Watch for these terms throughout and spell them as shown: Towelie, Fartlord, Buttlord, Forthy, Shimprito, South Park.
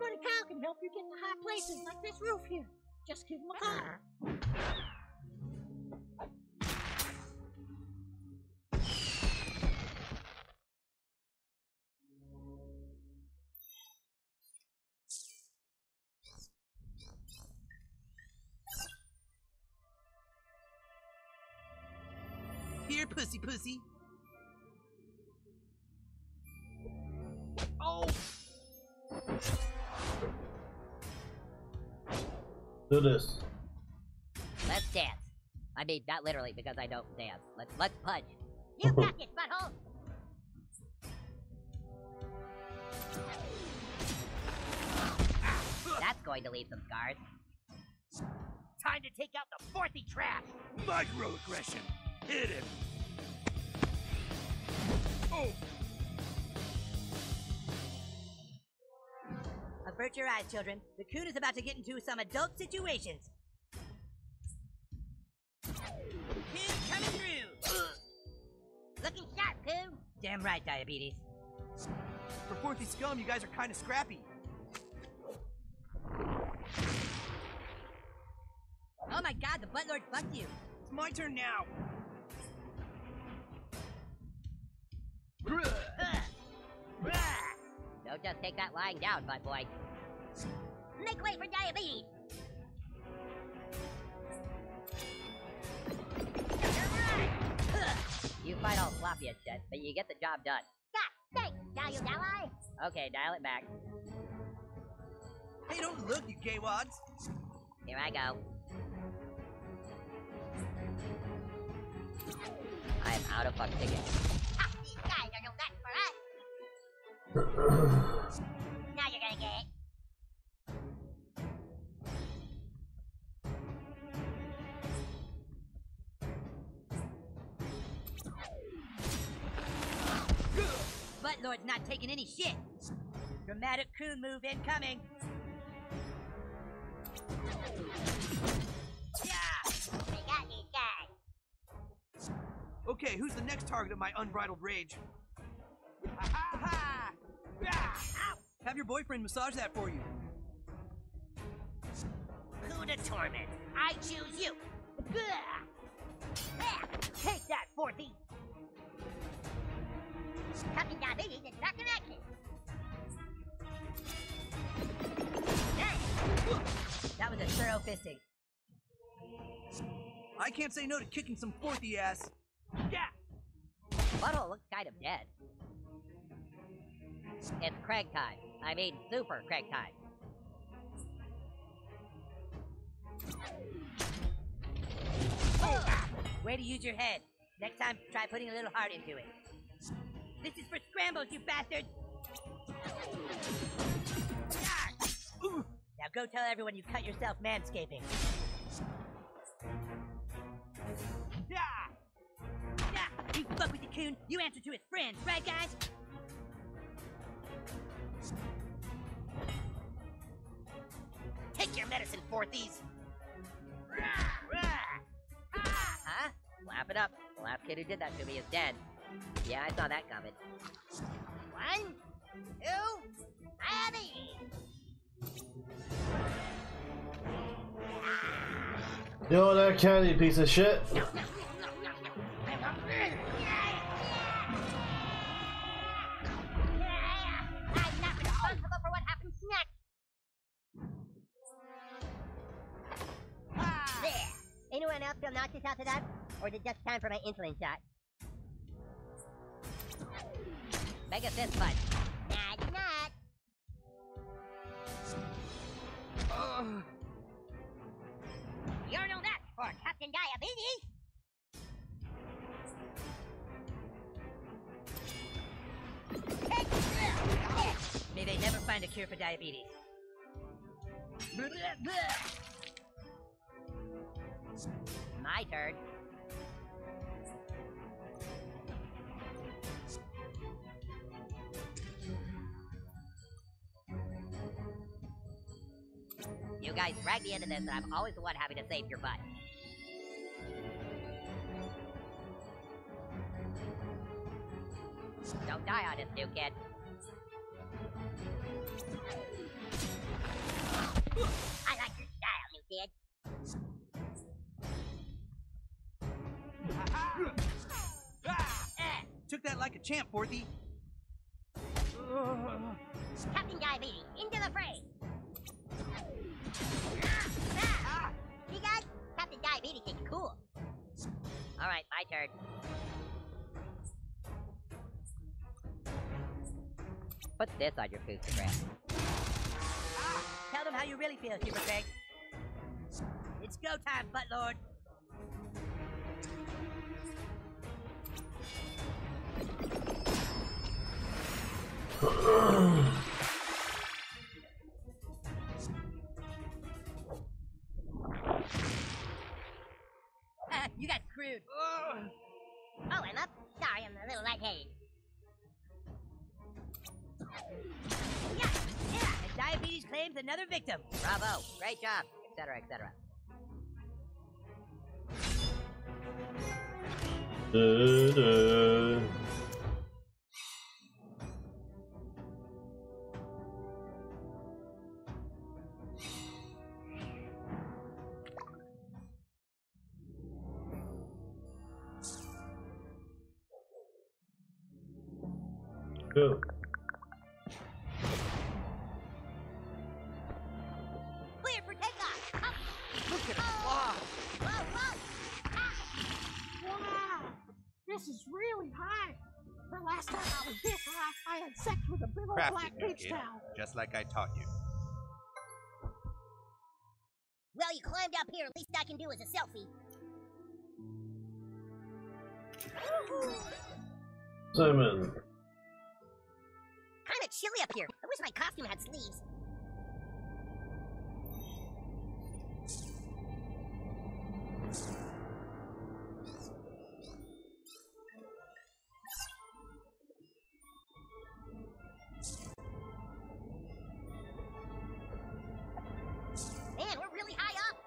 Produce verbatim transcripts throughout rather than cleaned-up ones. Everybody Cow can help you get to high places like this roof here. Just give him a call. Here, pussy, pussy. Oh. Do this. Let's dance. I mean, not literally because I don't dance. Let's let's punch. You got this, butthole. That's going to leave some scars. Time to take out the forthy trash. Microaggression. Hit him. Oh. Avert your eyes, children. The coon is about to get into some adult situations. Coon coming through. Looking sharp, Coon. Damn right, diabetes. For forthy scum, you guys are kind of scrappy. Oh my god, the buttlord fucked you. It's my turn now. Don't just take that lying down, butt boy. Make way for diabetes! You fight all floppy and shit, but you get the job done. God, thanks, valued ally! Okay, dial it back. Hey, don't look, you gay wads! Here I go. I am out of fuck tickets. Now you're gonna get it. Buttlord's not taking any shit. Dramatic coon move incoming. Yeah, we got these guys. Okay, who's the next target of my unbridled rage? Ha ha ha! Have your boyfriend massage that for you. Coup de torment. I choose you. Take that, forthy. Cupping diabetes is not directed. That was a thorough fisting. I can't say no to kicking some forthy ass. Yeah. Butthole looks kind of dead. It's Craig time. I mean, super Craig time. Oh. Way to use your head. Next time, try putting a little heart into it. This is for scrambles, you bastards! Now go tell everyone you cut yourself manscaping. You fuck with the coon, you answer to his friends, right guys? Take your medicine, forthies! Huh? Laugh it up. The last kid who did that to me is dead. Yeah, I saw that coming. One, two, three! You're that candy, piece of shit! No, no, no, no, no. I'm hungry! I'm not responsible for what happens next! Anyone else feel nauseous after that? Or is it just time for my insulin shot? Mega fist punch. Nah, it's not. Uh. You're no match for Captain Diabetes! May they never find a cure for diabetes. My turn. You guys drag me into this and I'm always the one having to save your butt. Don't die on us, new kid. took that like a champ, Porthy. Captain Diabetes, into the fray. Ah, ah. See, guys? Captain Diabetes is cool. Alright, my turn. Put this on your food, Super Greg. Ah, tell them how you really feel, Super Greg. It's go time, Buttlord. uh, you got screwed. Oh, I'm up. Sorry, I'm a little lightheaded. Yeah, yeah. The diabetes claims another victim. Bravo, great job, et cetera, et cetera. Uh, uh. Go. Clear for takeoff. Oh. Look at him. Wow. Whoa, whoa. Ah. Wow. This is really high. The last time I was this high, I had sex with a big old black beach towel. Just like I taught you. Well, you climbed up here. Least I can do is a selfie. Simon. Kinda chilly up here. I wish my costume had sleeves. Man, we're really high up.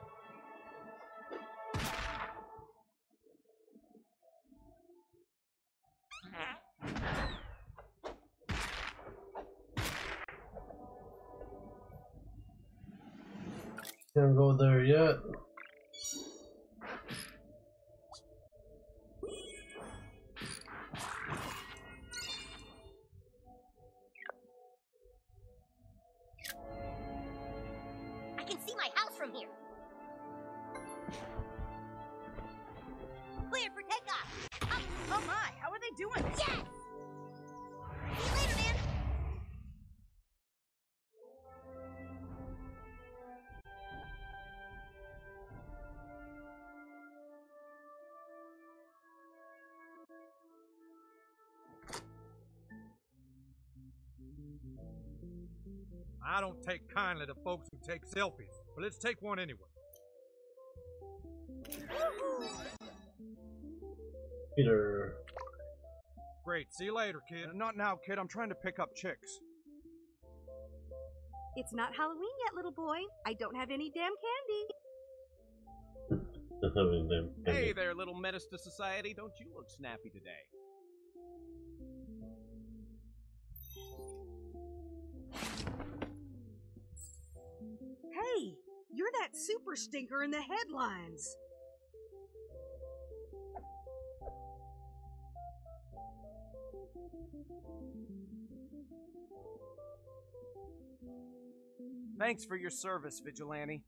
Can't go there yet. I can see my house from here. Clear for takeoff. Oh, oh my, how are they doing this? Yes! I don't take kindly to folks who take selfies, but let's take one anyway. Peter. Great, see you later, kid. Not now, kid. I'm trying to pick up chicks. It's not Halloween yet, little boy. I don't have any damn candy. Don't have any damn candy. Hey there, little menace to society. Don't you look snappy today? Hey, you're that super stinker in the headlines. Thanks for your service, Vigilante.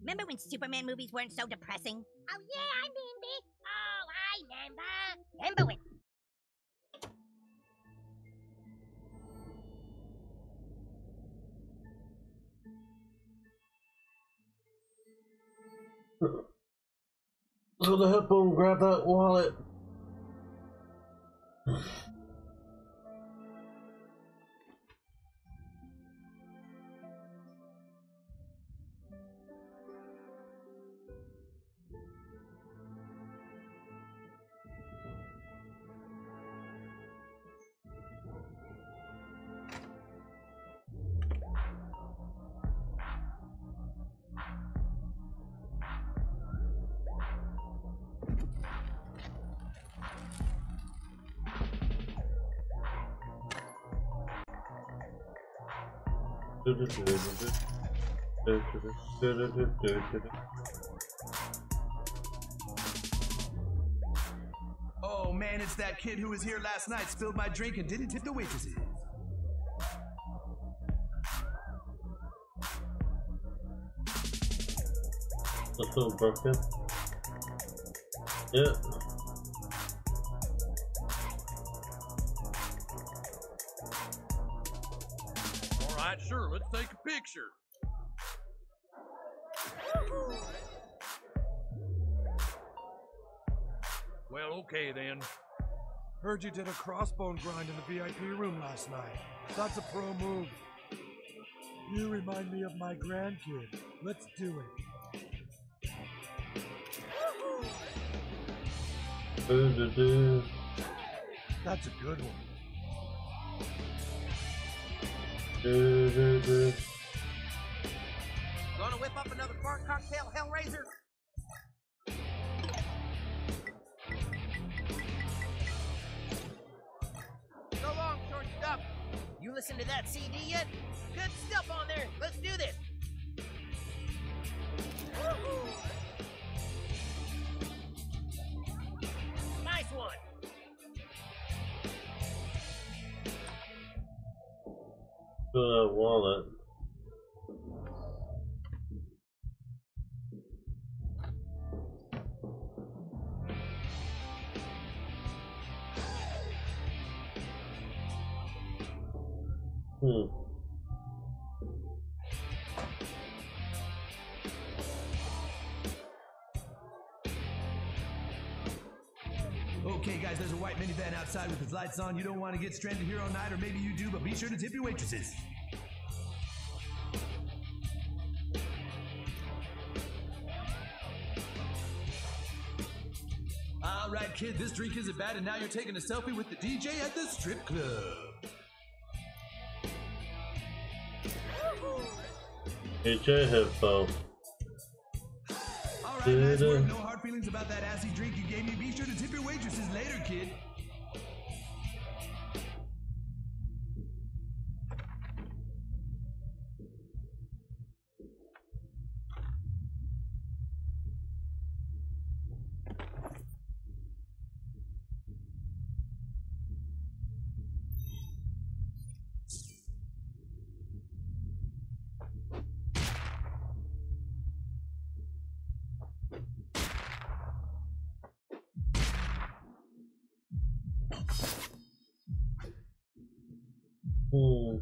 Remember when Superman movies weren't so depressing? Oh yeah, I remember. Oh, I remember. Remember when? Go to the hip and grab that wallet. Oh man, it's that kid who was here last night, spilled my drink and didn't tip the waitresses. That's so broken. Yeah. Alright, sure, let's take a picture. Well, okay then. Heard you did a crossbone grind in the V I P room last night. That's a pro move. You remind me of my grandkid. Let's do it. That's a good one. Gonna whip up another fart cocktail, Hellraiser? So long, short stuff. You listen to that C D yet? Good stuff on there. Let's do this. Woohoo! One. Fill that wallet. Hmm. Okay guys, there's a white minivan outside with his lights on. You don't want to get stranded here all night, or maybe you do, but be sure to tip your waitresses. All right kid, this drink isn't bad, and now you're taking a selfie with the D J at the strip club. D J Hippo. All right, nice work. No hard feelings about that assy drink you gave me. Be sure to tip your waitresses later, kid. Hmm.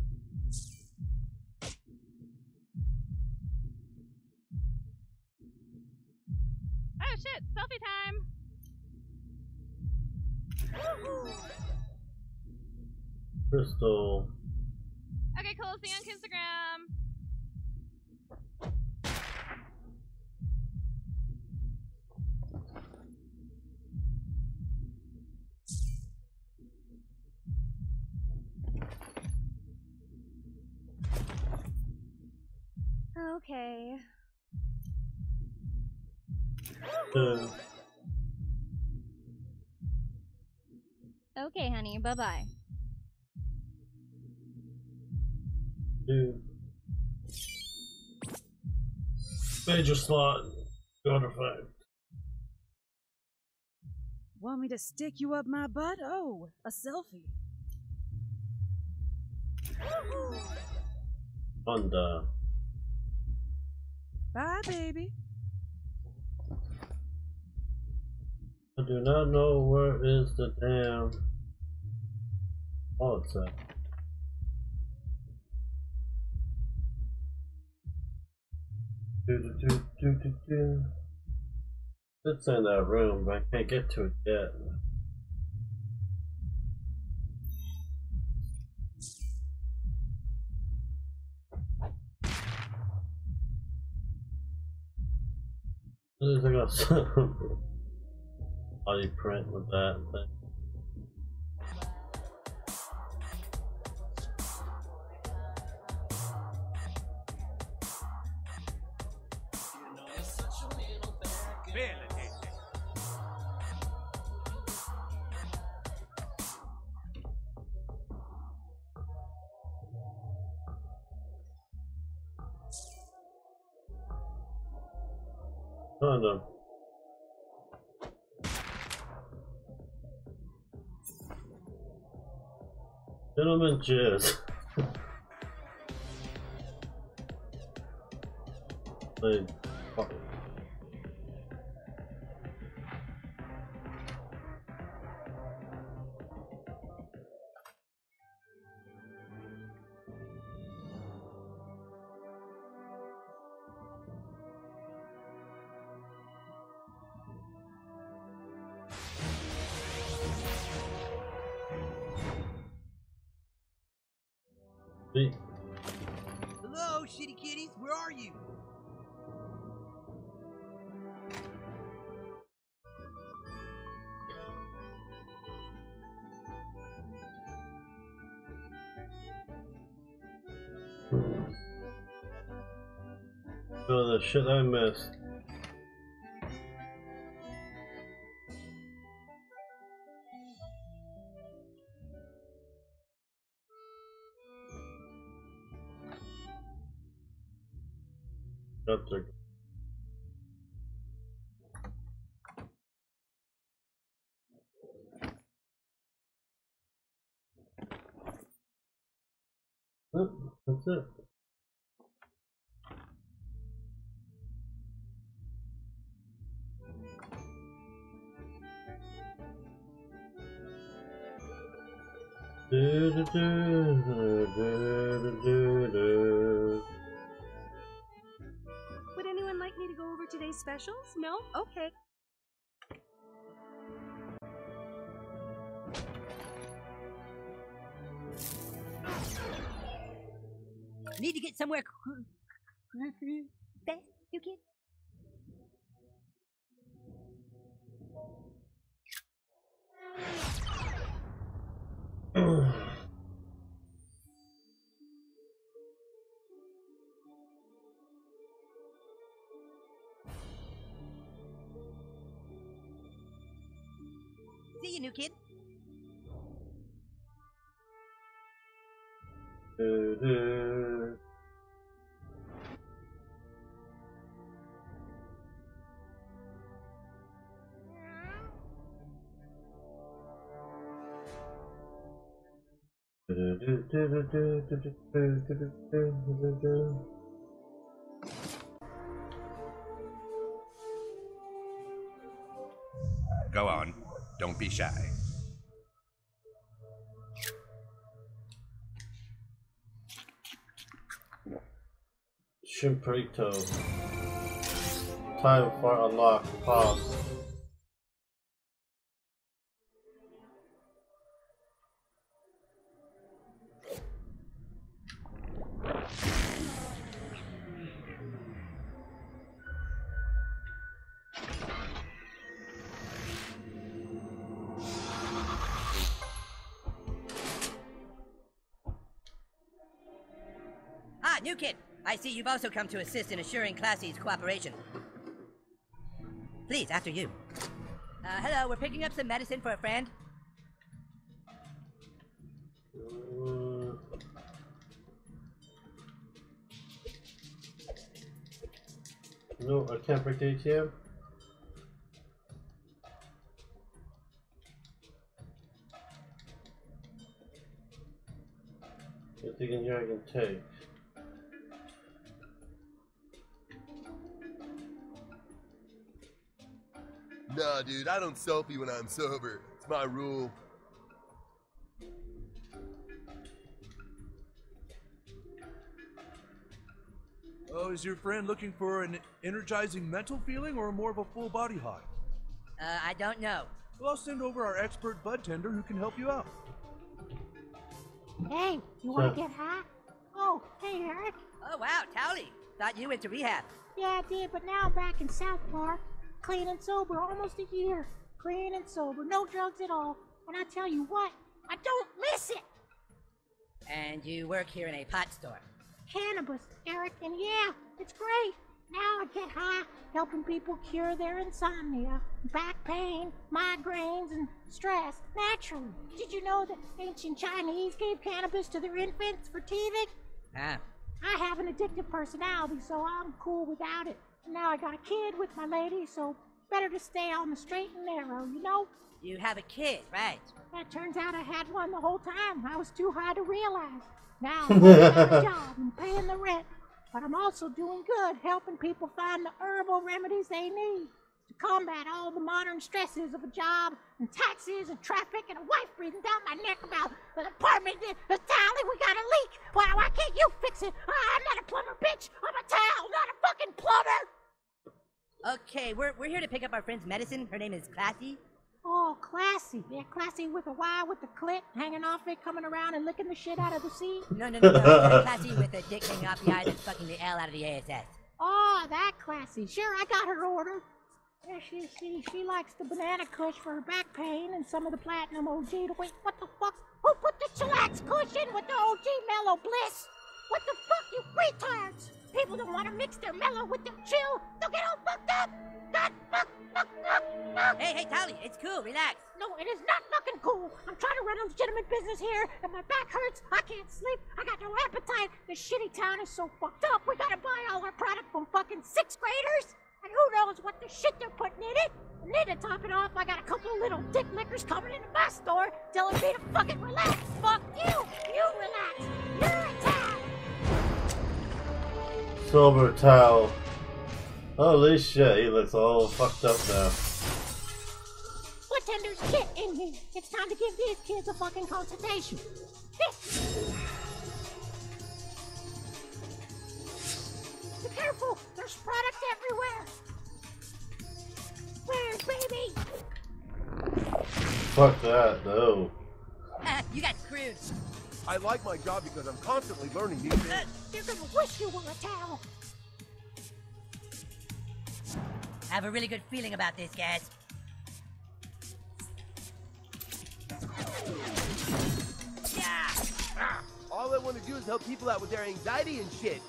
Oh shit, selfie time. Crystal. Okay, cool, see you on Instagram. Okay. Uh. Okay, honey. Bye bye. Dude. Major slot. Go to five. Want me to stick you up my butt? Oh, a selfie. On the. Bye, baby. I do not know where is the damn wallet at. Do do do do do do. It's in that room, but I can't get to it yet. I got some body print with that thing. No, no. Gentlemen, cheers. Hey, fuck. Hello, shitty kitties, where are you? Oh, the shit I missed. That's it. Do, do, do, do, do, do, do. To go over today's specials? No? Okay. Need to get somewhere fast, you kid. See you, new kid. Uh-huh. Uh-huh. Go on. Don't be shy. Shimprito. Time for unlock. Pause. New kid, I see you've also come to assist in assuring Classy's cooperation. Please, after you. Uh, hello, we're picking up some medicine for a friend. No, I can't break the A T M. Nothing in here I can take. Nah, dude, I don't selfie when I'm sober. It's my rule. Oh, is your friend looking for an energizing mental feeling or more of a full body high? Uh, I don't know. Well, I'll send over our expert bud tender who can help you out. Hey, you want to get high? Oh, hey, Eric. Oh, wow, Towelie. Thought you went to rehab. Yeah, I did, but now I'm back in South Park. Clean and sober, almost a year. Clean and sober, no drugs at all. And I tell you what, I don't miss it. And you work here in a pot store. Cannabis, Eric, and yeah, it's great. Now I get high, helping people cure their insomnia, back pain, migraines, and stress naturally. Did you know that ancient Chinese gave cannabis to their infants for teething? Ah. I have an addictive personality, so I'm cool without it. So now I got a kid with my lady, so better to stay on the straight and narrow, you know? You have a kid, right? That turns out I had one the whole time. I was too high to realize. Now I'm got a job and paying the rent. But I'm also doing good, helping people find the herbal remedies they need to combat all the modern stresses of a job and taxes and traffic and a wife breathing down my neck about an apartment. The Towelie, we got a leak. Why, why can't you fix it? I'm not a plumber, bitch. I'm a towel, not a fucking plumber. Okay, we're, we're here to pick up our friend's medicine. Her name is Classy. Oh, Classy. Yeah, Classy with a Y, with the clit hanging off it, coming around and licking the shit out of the seat. No, no, no, no. Classy with a dick hanging off the eyes and fucking the L out of the ass. Oh, that Classy. Sure, I got her order. Yeah, she, she, she likes the banana kush for her back pain and some of the platinum O G to wait. What the fuck? Who put the chillax cushion with the O G mellow bliss? What the fuck, you retards? People don't want to mix their mellow with their chill. They'll get all fucked up. God, fuck, fuck, fuck, fuck. Hey, hey, Towelie, it's cool. Relax. No, it is not fucking cool. I'm trying to run a legitimate business here, and my back hurts. I can't sleep. I got no appetite. This shitty town is so fucked up. We gotta buy all our product from fucking sixth graders. And who knows what the shit they're putting in it? And then to top it off, I got a couple of little dick lickers coming into my store telling me to fucking relax. Fuck you! You relax! You're a towel! Silver towel. Holy shit, he looks all fucked up now. Bartender's kit in here. It's time to give these kids a fucking consultation. Be careful! There's product everywhere! Where's baby? Fuck that, no. Uh, you got screwed. I like my job because I'm constantly learning new things. Uh, you're gonna wish you were a towel. I have a really good feeling about this, guys. Yeah. Ah, all I want to do is help people out with their anxiety and shit.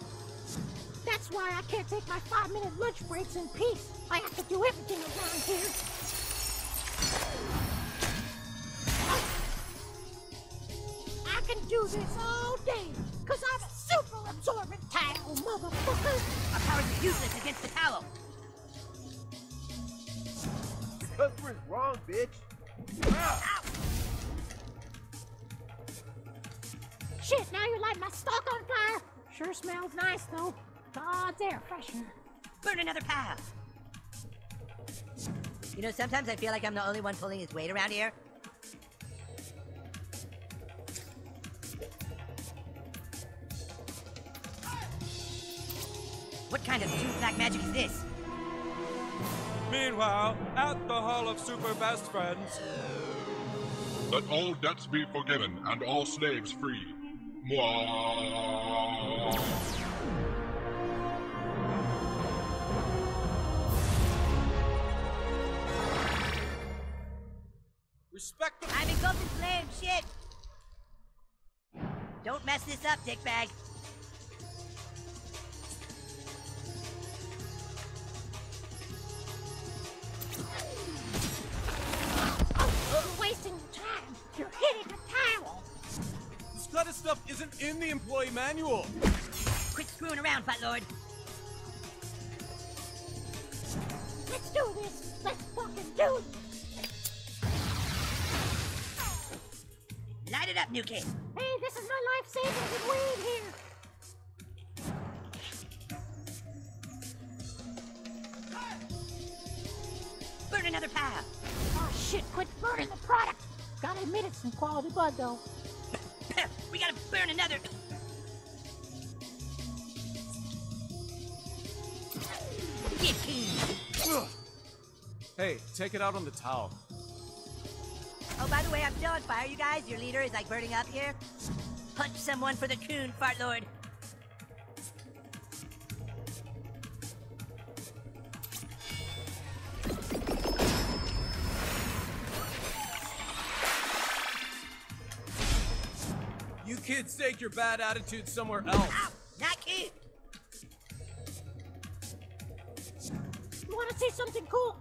That's why I can't take my five-minute lunch breaks in peace. I have to do everything around here. I can do this all day, because I'm a super-absorbent towel, motherfucker. Our powers are useless against the towel. Customer's wrong, bitch. Ah. Shit, now you're lighting my stalk on fire. Sure smells nice, though. God's air freshener. Burn another path. You know, sometimes I feel like I'm the only one pulling his weight around here. What kind of true black magic is this? Meanwhile, at the Hall of Super Best Friends... Let all debts be forgiven and all slaves free. Mwah. Respect the- I'm engulfed in flame, shit! Don't mess this up, dickbag! You're wasting your time! You're hitting a towel! This kind of stuff isn't in the employee manual! Quit screwing around, Butlord! Let's do this! Let's fucking do this! Light it up, new kid. Hey, this is my life savings and weed here. Burn another path. Oh shit, quit burning the product. Gotta admit it's some quality bud though. We gotta burn another. Hey, take it out on the towel. Oh, by the way, I'm still on fire, you guys. Your leader is, like, burning up here. Punch someone for the coon, Fartlord. You kids take your bad attitude somewhere else. Ow, not key. You want to see something cool?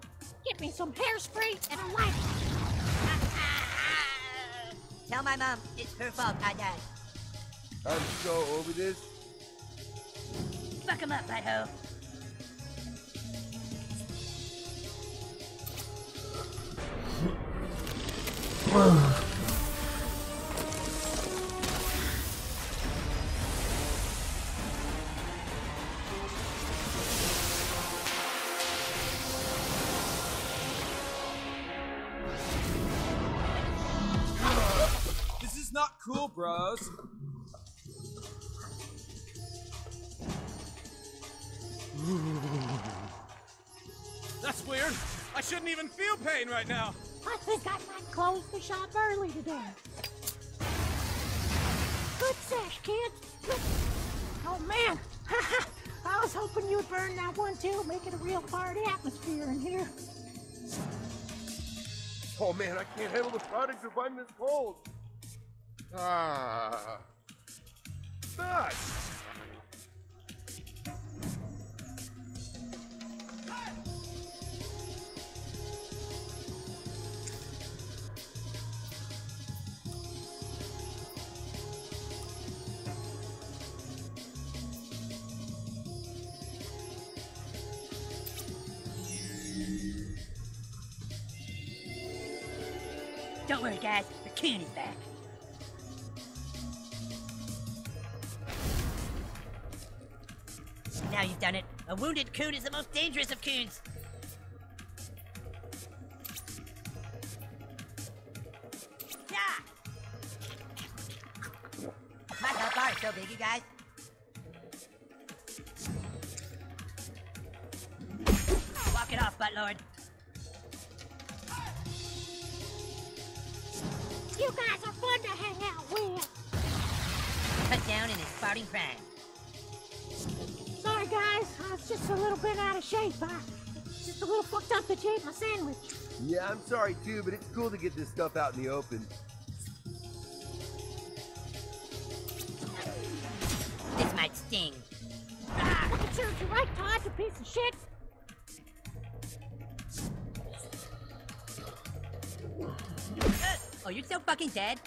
Get me some hairspray and a light. Tell my mom, it's her fault I died. I'm so over this. Fuck him up, butthole. This is not cool, bros. That's weird. I shouldn't even feel pain right now. I forgot my clothes to shop early today. Good sesh, kid. Oh, man. I was hoping you'd burn that one, too. Make it a real party atmosphere in here. Oh, man, I can't handle the product if I'm this cold. Ah. Nuts. Don't worry, guys. The king is back. Now you've done it. A wounded coon is the most dangerous of coons. Yeah. My health bar is so big, you guys. Walk it off, buttlord. You guys are fun to hang out with. Cut down in his spouting prime. Sorry guys, I was just a little bit out of shape. I just a little fucked up to change my sandwich. Yeah, I'm sorry too, but it's cool to get this stuff out in the open. This might sting. Ah, look at you, you're right, Todd, you piece of shit. Oh, you're so fucking dead.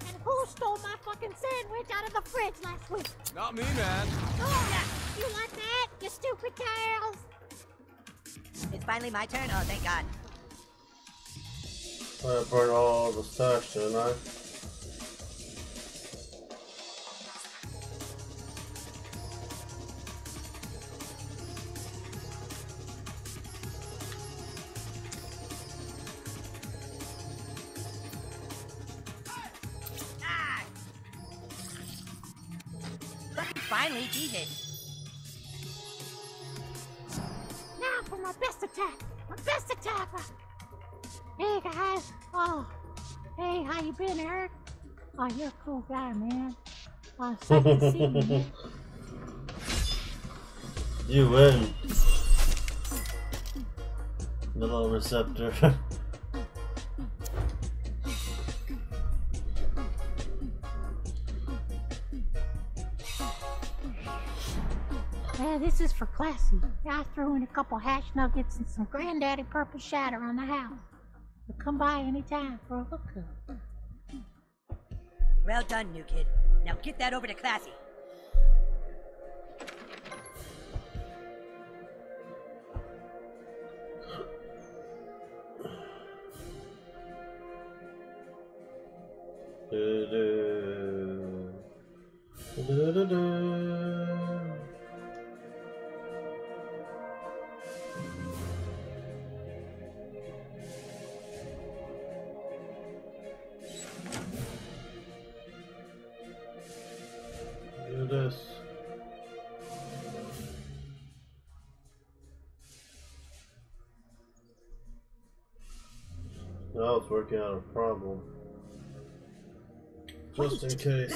And who stole my fucking sandwich out of the fridge last week? Not me, man. Oh, yeah. You want that, you stupid cows? It's finally my turn. Oh, thank God. I burned all the stash, didn't I? Finally, Jesus. Now for my best attack. My best attack. Hey, guys. Oh. Hey, how you been, Eric? Oh, you're a cool guy, man. Oh, so good to see you, man. You win. The little receptor. Yeah, this is for classy. I threw in a couple hash nuggets and some granddaddy purple shatter on the house. So come by anytime for a hookup. Well done, new kid. Now get that over to classy. Du-du. Du-du-du-du. This. Now it's working out a problem. Just in case.